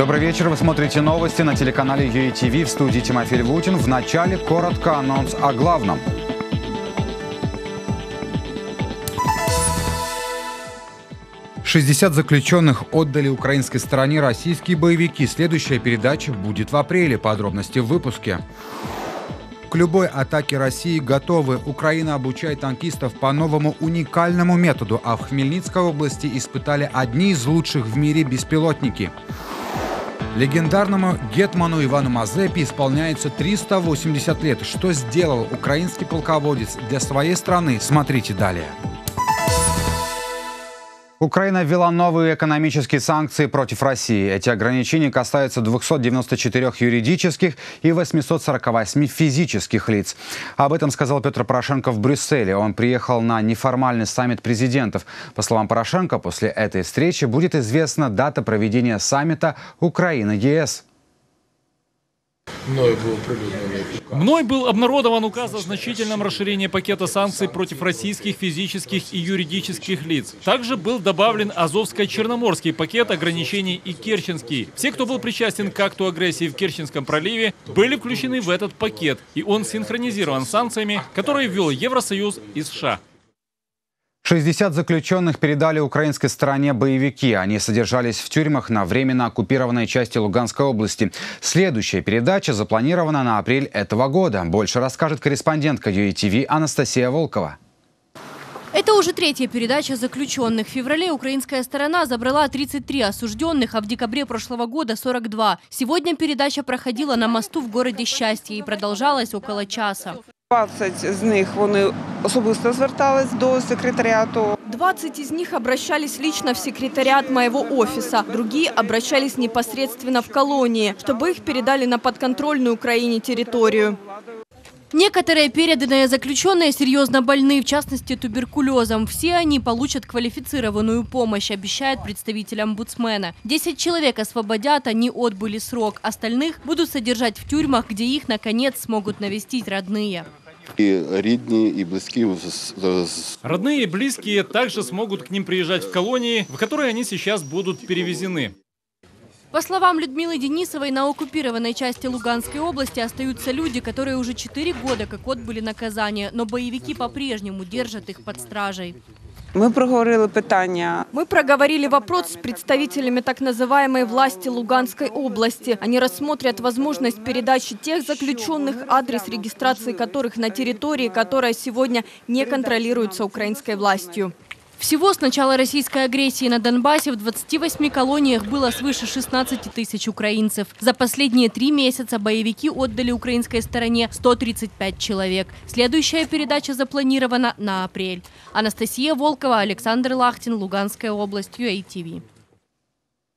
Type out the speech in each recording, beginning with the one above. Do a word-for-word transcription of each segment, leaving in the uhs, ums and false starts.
Добрый вечер. Вы смотрите новости на телеканале ю эй ти ви. В студии Тимофей Лутин. В начале коротко анонс о главном. шестьдесят заключенных отдали украинской стороне российские боевики. Следующая передача будет в апреле. Подробности в выпуске. К любой атаке России готовы. Украина обучает танкистов по новому уникальному методу, а в Хмельницкой области испытали одни из лучших в мире беспилотники. Легендарному гетману Ивану Мазепе исполняется триста восемьдесят лет. Что сделал украинский полководец для своей страны? Смотрите далее. Украина ввела новые экономические санкции против России. Эти ограничения касаются двухсот девяноста четырёх юридических и восьмисот сорока восьми физических лиц. Об этом сказал Петр Порошенко в Брюсселе. Он приехал на неформальный саммит президентов. По словам Порошенко, после этой встречи будет известна дата проведения саммита Украина-ЕС. Мной был, Мной был обнародован указ о значительном расширении пакета санкций против российских физических и юридических лиц. Также был добавлен Азовско-Черноморский пакет ограничений и Керченский. Все, кто был причастен к акту агрессии в Керченском проливе, были включены в этот пакет, и он синхронизирован с санкциями, которые ввел Евросоюз и США. шестьдесят заключенных передали украинской стороне боевики. Они содержались в тюрьмах на временно оккупированной части Луганской области. Следующая передача запланирована на апрель этого года. Больше расскажет корреспондентка ю эй ти ви Анастасия Волкова. Это уже третья передача заключенных. В феврале украинская сторона забрала тридцать три осужденных, а в декабре прошлого года сорок два. Сегодня передача проходила на мосту в городе Счастье и продолжалась около часа. двадцать из них они особисто звертались до секретариата. двадцать из них обращались лично в секретариат моего офиса. Другие обращались непосредственно в колонии, чтобы их передали на подконтрольную Украине территорию. Некоторые переданные заключенные серьезно больны, в частности туберкулезом. Все они получат квалифицированную помощь, обещает представитель омбудсмена. десять человек освободят, они отбыли срок. Остальных будут содержать в тюрьмах, где их, наконец, смогут навестить родные. И родные, и близкие. Родные и близкие также смогут к ним приезжать в колонии, в которые они сейчас будут перевезены. По словам Людмилы Денисовой, на оккупированной части Луганской области остаются люди, которые уже четыре года как отбыли наказание, но боевики по-прежнему держат их под стражей. Мы проговорили питание. Мы проговорили вопрос с представителями так называемой власти Луганской области. Они рассмотрят возможность передачи тех заключенных, адрес регистрации которых на территории, которая сегодня не контролируется украинской властью. Всего с начала российской агрессии на Донбассе в двадцати восьми колониях было свыше шестнадцати тысяч украинцев. За последние три месяца боевики отдали украинской стороне сто тридцать пять человек. Следующая передача запланирована на апрель. Анастасия Волкова, Александр Лахтин, Луганская область, ю эй ти ви.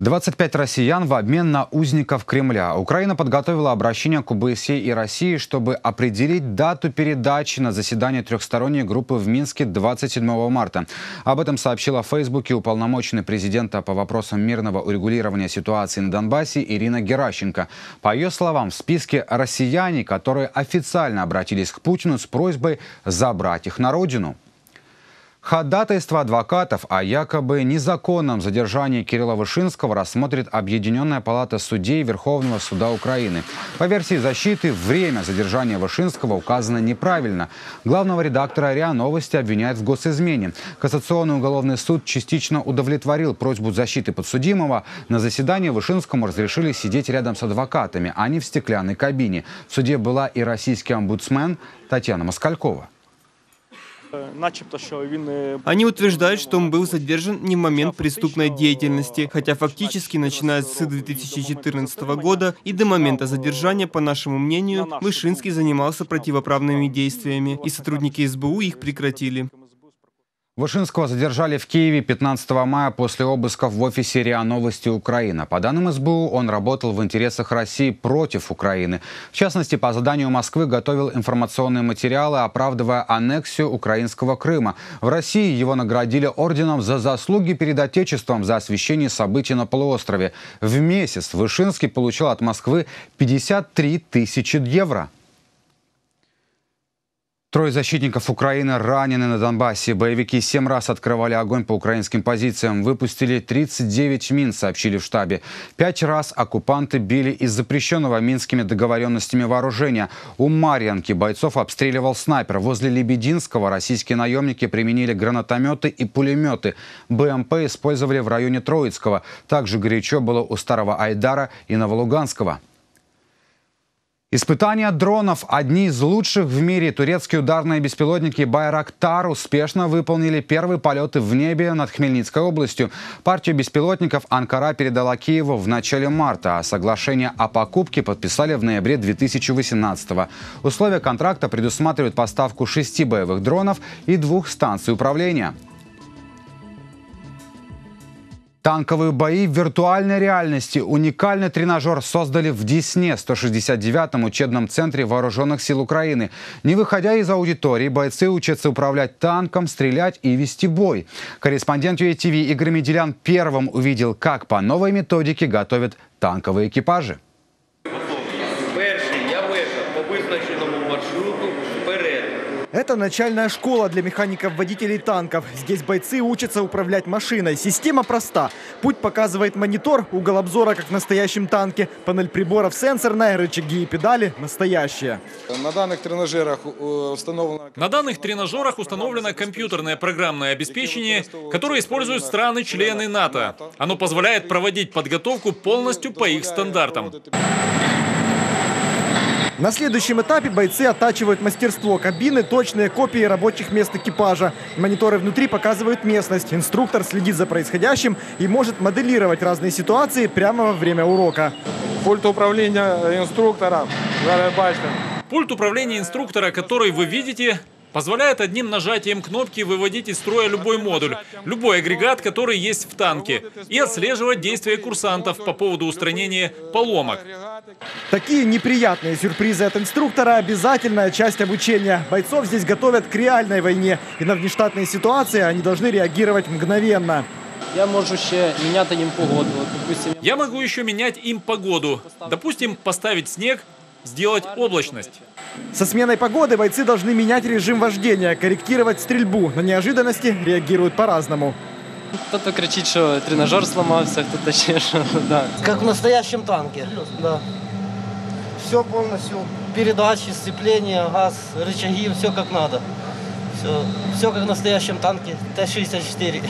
двадцать пять россиян в обмен на узников Кремля. Украина подготовила обращение к о бэ эс е и России, чтобы определить дату передачи на заседание трехсторонней группы в Минске двадцать седьмого марта. Об этом сообщила в Фейсбуке уполномоченный президента по вопросам мирного урегулирования ситуации на Донбассе Ирина Геращенко. По ее словам, в списке россияне, которые официально обратились к Путину с просьбой забрать их на родину. Ходатайство адвокатов о якобы незаконном задержании Кирилла Вышинского рассмотрит Объединенная палата судей Верховного суда Украины. По версии защиты, время задержания Вышинского указано неправильно. Главного редактора РИА Новости обвиняют в госизмене. Кассационный уголовный суд частично удовлетворил просьбу защиты подсудимого. На заседании Вышинскому разрешили сидеть рядом с адвокатами, а не в стеклянной кабине. В суде была и российский омбудсмен Татьяна Москалькова. Они утверждают, что он был задержан не в момент преступной деятельности, хотя фактически, начиная с две тысячи четырнадцатого года и до момента задержания, по нашему мнению, Вышинский занимался противоправными действиями, и сотрудники эс бэ у их прекратили. Вышинского задержали в Киеве пятнадцатого мая после обысков в офисе РИА Новости Украина. По данным эс бэ у, он работал в интересах России против Украины. В частности, по заданию Москвы готовил информационные материалы, оправдывая аннексию украинского Крыма. В России его наградили орденом за заслуги перед Отечеством за освещение событий на полуострове. В месяц Вышинский получил от Москвы пятьдесят три тысячи евро. Трое защитников Украины ранены на Донбассе. Боевики семь раз открывали огонь по украинским позициям. Выпустили тридцать девять мин, сообщили в штабе. Пять раз оккупанты били из запрещенного минскими договоренностями вооружения. У Марьянки бойцов обстреливал снайпер. Возле Лебединского российские наемники применили гранатометы и пулеметы. БМП использовали в районе Троицкого. Также горячо было у Старого Айдара и Новолуганского. Испытания дронов. Одни из лучших в мире турецкие ударные беспилотники «Байрактар» успешно выполнили первые полеты в небе над Хмельницкой областью. Партию беспилотников Анкара передала Киеву в начале марта, а соглашение о покупке подписали в ноябре две тысячи восемнадцатого. Условия контракта предусматривают поставку шести боевых дронов и двух станций управления. Танковые бои в виртуальной реальности. Уникальный тренажер создали в Десне, сто шестьдесят девятом учебном центре Вооруженных сил Украины. Не выходя из аудитории, бойцы учатся управлять танком, стрелять и вести бой. Корреспондент ю а тэ вэ Игорь Меделян первым увидел, как по новой методике готовят танковые экипажи. Это начальная школа для механиков-водителей танков. Здесь бойцы учатся управлять машиной. Система проста. Путь показывает монитор, угол обзора, как в настоящем танке. Панель приборов сенсорная, рычаги и педали настоящие. На данных тренажерах установлено... На данных тренажерах установлено компьютерное программное обеспечение, которое используют страны-члены НАТО. Оно позволяет проводить подготовку полностью по их стандартам. На следующем этапе бойцы оттачивают мастерство. Кабины, точные копии рабочих мест экипажа. Мониторы внутри показывают местность. Инструктор следит за происходящим и может моделировать разные ситуации прямо во время урока. Пульт управления инструктора. Пульт управления инструктора, который вы видите, позволяет одним нажатием кнопки выводить из строя любой модуль, любой агрегат, который есть в танке, и отслеживать действия курсантов по поводу устранения поломок. Такие неприятные сюрпризы от инструктора – обязательная часть обучения. Бойцов здесь готовят к реальной войне, и на внештатные ситуации они должны реагировать мгновенно. Я могу еще менять им погоду. Я могу еще менять им погоду. Допустим, поставить снег, сделать облачность. Со сменой погоды бойцы должны менять режим вождения, корректировать стрельбу. На неожиданности реагируют по-разному. Кто-то кричит, что тренажер сломался, кто-то еще что-то, да. Как в настоящем танке. Да. Все полностью. Передачи, сцепление, газ, рычаги, все как надо. Все, все как в настоящем танке тэ шестьдесят четыре.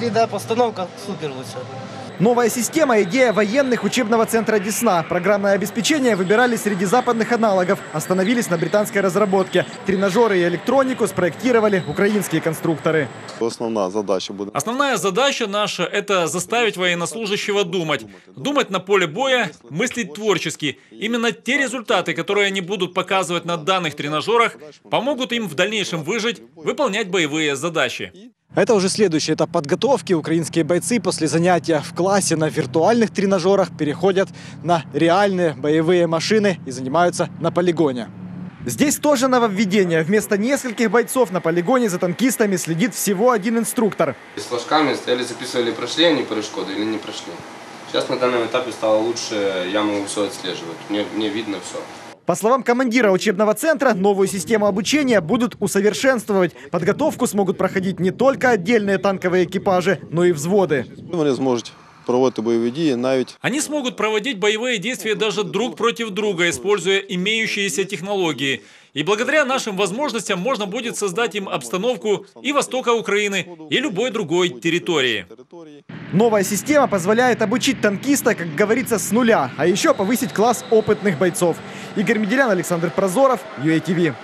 три дэ постановка супер лучше. Новая система – идея военных учебного центра Десна. Программное обеспечение выбирали среди западных аналогов. Остановились на британской разработке. Тренажеры и электронику спроектировали украинские конструкторы. Основная задача, будет... Основная задача наша – это заставить военнослужащего думать. Думать на поле боя, мыслить творчески. Именно те результаты, которые они будут показывать на данных тренажерах, помогут им в дальнейшем выжить, выполнять боевые задачи. Это уже следующий этап подготовки. Украинские бойцы после занятия в классе на виртуальных тренажерах переходят на реальные боевые машины и занимаются на полигоне. Здесь тоже нововведение. Вместо нескольких бойцов на полигоне за танкистами следит всего один инструктор. С флажками стояли, записывали, прошли они перешкоду или не прошли. Сейчас на данном этапе стало лучше, я могу все отслеживать, мне, мне видно все. По словам командира учебного центра, новую систему обучения будут усовершенствовать. Подготовку смогут проходить не только отдельные танковые экипажи, но и взводы. Они смогут проводить боевые действия даже друг против друга, используя имеющиеся технологии. И благодаря нашим возможностям можно будет создать им обстановку и востока Украины, и любой другой территории. Новая система позволяет обучить танкиста, как говорится, с нуля, а еще повысить класс опытных бойцов. Игорь Меделян, Александр Прозоров, ю а тэ вэ.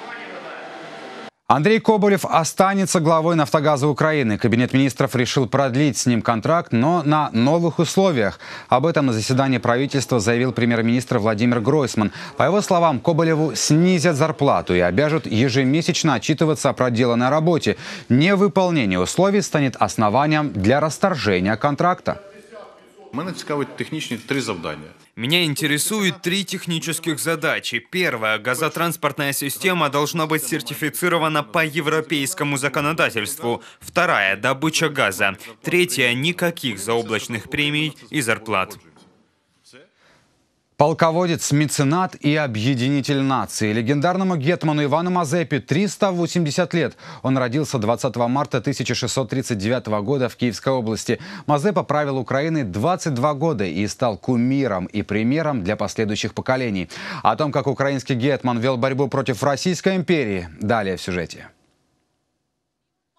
Андрей Коболев останется главой «Нафтогаза Украины». Кабинет министров решил продлить с ним контракт, но на новых условиях. Об этом на заседании правительства заявил премьер-министр Владимир Гройсман. По его словам, Коболеву снизят зарплату и обяжут ежемесячно отчитываться о проделанной работе. Невыполнение условий станет основанием для расторжения контракта. Меня цікавить технічні три завдання. Меня интересуют три технических задачи. Первая. Газотранспортная система должна быть сертифицирована по европейскому законодательству. Вторая. Добыча газа. Третья. Никаких заоблачных премий и зарплат. Полководец, меценат и объединитель нации. Легендарному гетману Ивану Мазепе триста восемьдесят лет. Он родился двадцатого марта тысяча шестьсот тридцать девятого года в Киевской области. Мазепа правил Украиной двадцать два года и стал кумиром и примером для последующих поколений. О том, как украинский гетман вел борьбу против Российской империи, далее в сюжете.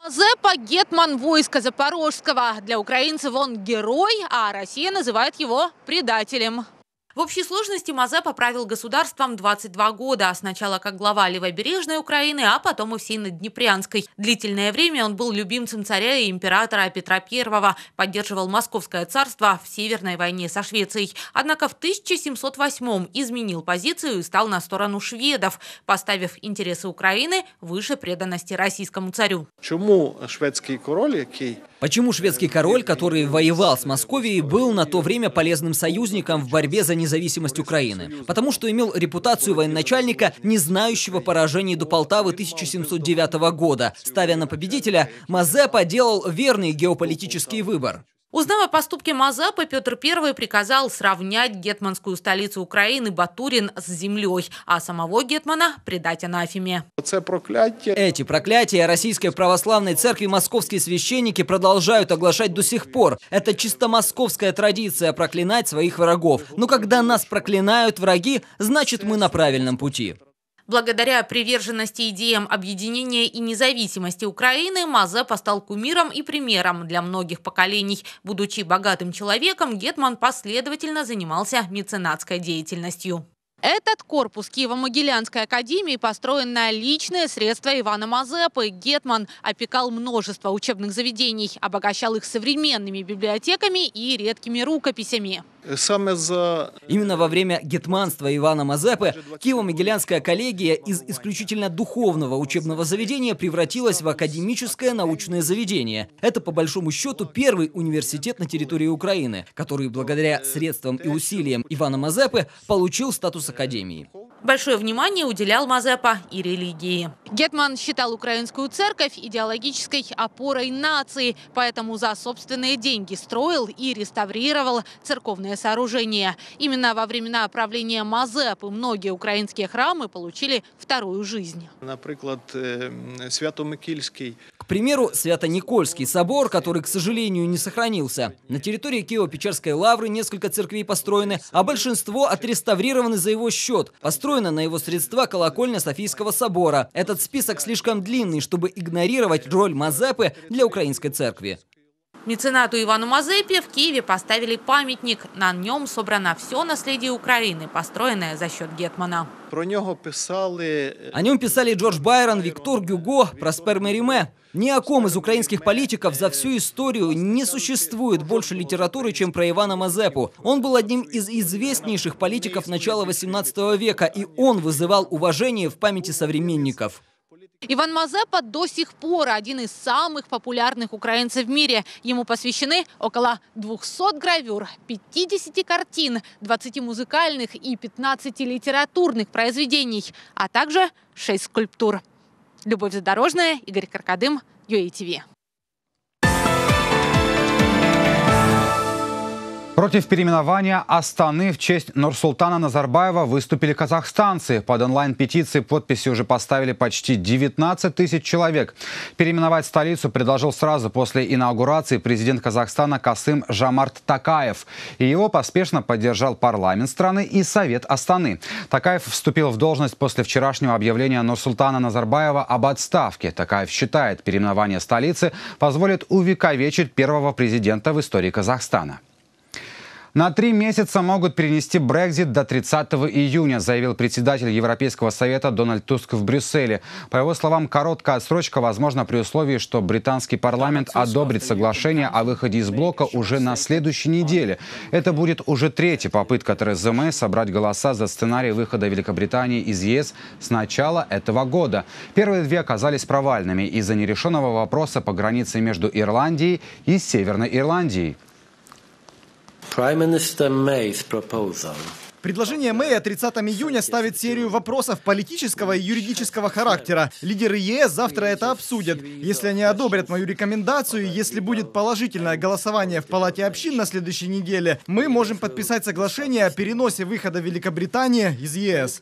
Мазепа – гетман войска запорожского. Для украинцев он герой, а Россия называет его предателем. В общей сложности Мазепа правил государством двадцать два года. Сначала как глава левобережной Украины, а потом и всей Надднепрянской. Длительное время он был любимцем царя и императора Петра Первого. Поддерживал Московское царство в Северной войне со Швецией. Однако в тысяча семьсот восьмом изменил позицию и стал на сторону шведов, поставив интересы Украины выше преданности российскому царю. Почему шведский король, який... Почему шведский король, который воевал с Московией, был на то время полезным союзником в борьбе за независимость Украины? Потому что имел репутацию военачальника, не знающего поражений до Полтавы тысяча семьсот девятого года. Ставя на победителя, Мазепа делал верный геополитический выбор. Узнав о поступке Мазепы, Петр Первый приказал сравнять гетманскую столицу Украины Батурин с землей, а самого гетмана предать анафеме. Эти проклятия Российской православной церкви московские священники продолжают оглашать до сих пор. Это чисто московская традиция проклинать своих врагов. Но когда нас проклинают враги, значит, мы на правильном пути. Благодаря приверженности идеям объединения и независимости Украины Мазепа стал кумиром и примером для многих поколений. Будучи богатым человеком, гетман последовательно занимался меценатской деятельностью. Этот корпус Киево-Могилянской академии построен на личные средства Ивана Мазепы. Гетман опекал множество учебных заведений, обогащал их современными библиотеками и редкими рукописями. Именно во время гетманства Ивана Мазепы Киево-Могилянская коллегия из исключительно духовного учебного заведения превратилась в академическое научное заведение. Это, по большому счету, первый университет на территории Украины, который благодаря средствам и усилиям Ивана Мазепы получил статус академии. Большое внимание уделял Мазепа и религии. Гетман считал украинскую церковь идеологической опорой нации, поэтому за собственные деньги строил и реставрировал церковные сооружения. Именно во времена правления Мазепы многие украинские храмы получили вторую жизнь. Например, Свято-Никольский. К примеру, Свято-Никольский собор, который, к сожалению, не сохранился. На территории Киево-Печерской лавры несколько церквей построены, а большинство отреставрированы за его счет. Построена на его средства колокольня Софийского собора. Этот список слишком длинный, чтобы игнорировать роль Мазепы для украинской церкви. Меценату Ивану Мазепе в Киеве поставили памятник. На нем собрано все наследие Украины, построенное за счет гетмана. Про него писали... О нем писали Джордж Байрон, Виктор Гюго, Проспер Мериме. Ни о ком из украинских политиков за всю историю не существует больше литературы, чем про Ивана Мазепу. Он был одним из известнейших политиков начала восемнадцатого века, и он вызывал уважение в памяти современников. Иван Мазепа до сих пор один из самых популярных украинцев в мире. Ему посвящены около двухсот гравюр, пятидесяти картин, двадцати музыкальных и пятнадцати литературных произведений, а также шести скульптур. Любовь Задорожная, Игорь Каркадым, ю эй ти ви. Против переименования Астаны в честь Нурсултана Назарбаева выступили казахстанцы. Под онлайн-петиции подписи уже поставили почти девятнадцать тысяч человек. Переименовать столицу предложил сразу после инаугурации президент Казахстана Касым Жомарт Токаев. И его поспешно поддержал парламент страны и Совет Астаны. Токаев вступил в должность после вчерашнего объявления Нурсултана Назарбаева об отставке. Токаев считает, переименование столицы позволит увековечить первого президента в истории Казахстана. На три месяца могут перенести Брексит до тридцатого июня, заявил председатель Европейского совета Дональд Туск в Брюсселе. По его словам, короткая отсрочка возможна при условии, что британский парламент одобрит соглашение о выходе из блока уже на следующей неделе. Это будет уже третья попытка Терезы Мэй собрать голоса за сценарий выхода Великобритании из ЕС с начала этого года. Первые две оказались провальными из-за нерешенного вопроса по границе между Ирландией и Северной Ирландией. Prime Minister May's proposal Предложение Мэй от тридцатого июня ставит серию вопросов политического и юридического характера. Лидеры ЕС завтра это обсудят. Если они одобрят мою рекомендацию, если будет положительное голосование в Палате общин на следующей неделе, мы можем подписать соглашение о переносе выхода Великобритании из ЕС.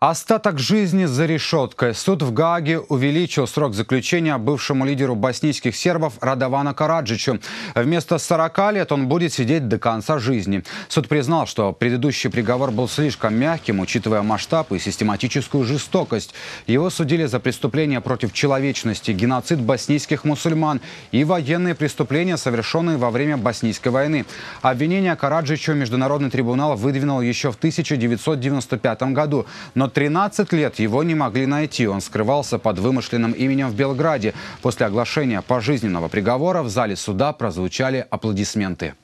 Остаток жизни за решеткой. Суд в Гааге увеличил срок заключения бывшему лидеру боснийских сербов Радована Караджичу. Вместо сорока лет он будет сидеть до конца жизни. Суд признал, что предыдущий приговор был слишком мягким, учитывая масштаб и систематическую жестокость. Его судили за преступления против человечности, геноцид боснийских мусульман и военные преступления, совершенные во время боснийской войны. Обвинение Караджичу международный трибунал выдвинул еще в тысяча девятьсот девяносто пятом году, но тринадцать лет его не могли найти. Он скрывался под вымышленным именем в Белграде. После оглашения пожизненного приговора в зале суда прозвучали аплодисменты.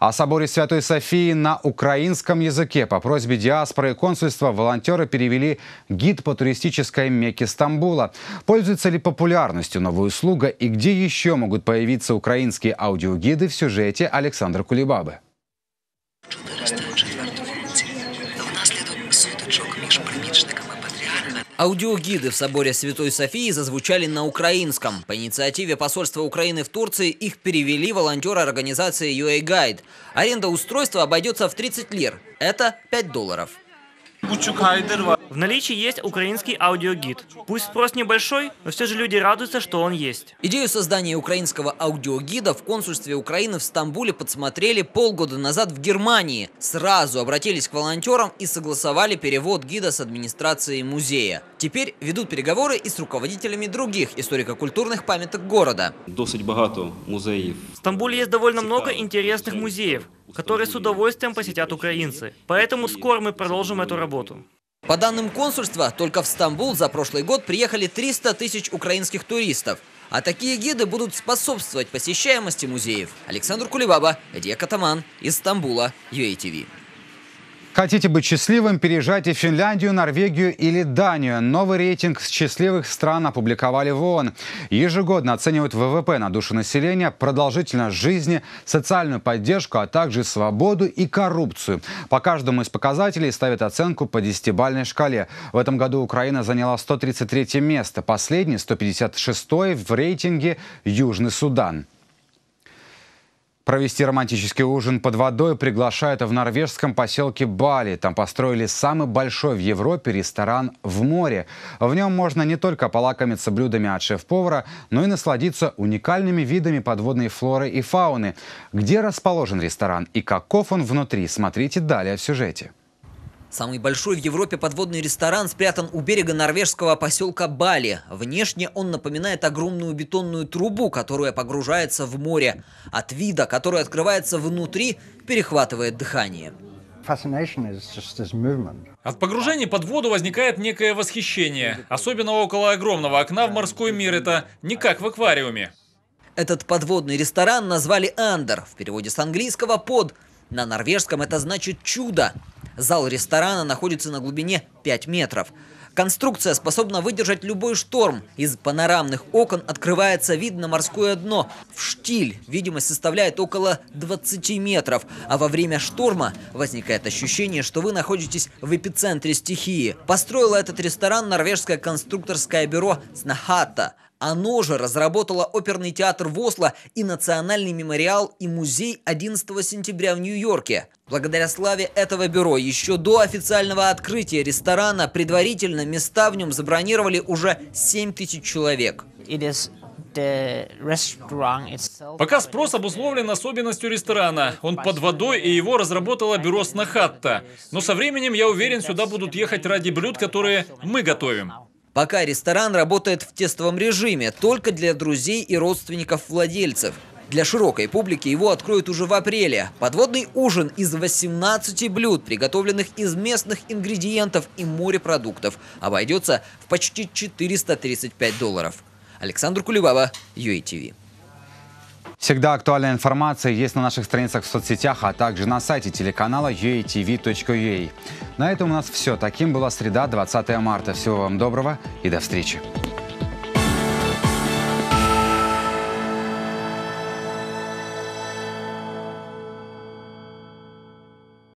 О соборе Святой Софии на украинском языке по просьбе диаспоры и консульства волонтеры перевели гид по туристической Мекке Стамбула. Пользуется ли популярностью новая услуга и где еще могут появиться украинские аудиогиды в сюжете Александра Кулебабы? Аудиогиды в соборе Святой Софии зазвучали на украинском. По инициативе посольства Украины в Турции их перевели волонтеры организации ю эй гайд. Аренда устройства обойдется в тридцать лир. Это пять долларов. В наличии есть украинский аудиогид. Пусть спрос небольшой, но все же люди радуются, что он есть. Идею создания украинского аудиогида в консульстве Украины в Стамбуле подсмотрели полгода назад в Германии. Сразу обратились к волонтерам и согласовали перевод гида с администрацией музея. Теперь ведут переговоры и с руководителями других историко-культурных памяток города. В Стамбуле есть довольно много интересных музеев, которые с удовольствием посетят украинцы. Поэтому скоро мы продолжим эту работу. По данным консульства, только в Стамбул за прошлый год приехали триста тысяч украинских туристов. А такие гиды будут способствовать посещаемости музеев. Александр Кулебаба, Эдия Катаман из Стамбула, ю эй ти ви. Хотите быть счастливым? Переезжайте в Финляндию, Норвегию или Данию. Новый рейтинг счастливых стран опубликовали в ООН. Ежегодно оценивают вэ вэ пэ на душу населения, продолжительность жизни, социальную поддержку, а также свободу и коррупцию. По каждому из показателей ставят оценку по десятибалльной шкале. В этом году Украина заняла сто тридцать третье место, последнее, сто пятьдесят шестое в рейтинге Южный Судан. Провести романтический ужин под водой приглашают в норвежском поселке Бали. Там построили самый большой в Европе ресторан в море. В нем можно не только полакомиться блюдами от шеф-повара, но и насладиться уникальными видами подводной флоры и фауны. Где расположен ресторан и каков он внутри, смотрите далее в сюжете. Самый большой в Европе подводный ресторан спрятан у берега норвежского поселка Бали. Внешне он напоминает огромную бетонную трубу, которая погружается в море. От вида, который открывается внутри, перехватывает дыхание. От погружения под воду возникает некое восхищение. Особенно около огромного окна в морской мир. Это не как в аквариуме. Этот подводный ресторан назвали «Андер». В переводе с английского «под». На норвежском это значит «чудо». Зал ресторана находится на глубине пяти метров. Конструкция способна выдержать любой шторм. Из панорамных окон открывается вид на морское дно. В штиль видимость составляет около двадцати метров. А во время шторма возникает ощущение, что вы находитесь в эпицентре стихии. Построило этот ресторан норвежское конструкторское бюро «Снёхетта». Оно же разработало оперный театр в Осло и национальный мемориал и музей одиннадцатого сентября в Нью-Йорке. Благодаря славе этого бюро еще до официального открытия ресторана предварительно места в нем забронировали уже семь тысяч человек. Пока спрос обусловлен особенностью ресторана. Он под водой, и его разработало бюро «Снёхетта». Но со временем, я уверен, сюда будут ехать ради блюд, которые мы готовим. Пока ресторан работает в тестовом режиме, только для друзей и родственников владельцев. Для широкой публики его откроют уже в апреле. Подводный ужин из восемнадцати блюд, приготовленных из местных ингредиентов и морепродуктов, обойдется в почти четыреста тридцать пять долларов. Александр Кулебаба, ю эй ти ви. Всегда актуальная информация есть на наших страницах в соцсетях, а также на сайте телеканала ю эй ти ви точка ю эй. На этом у нас все. Таким была среда, двадцатое марта. Всего вам доброго и до встречи.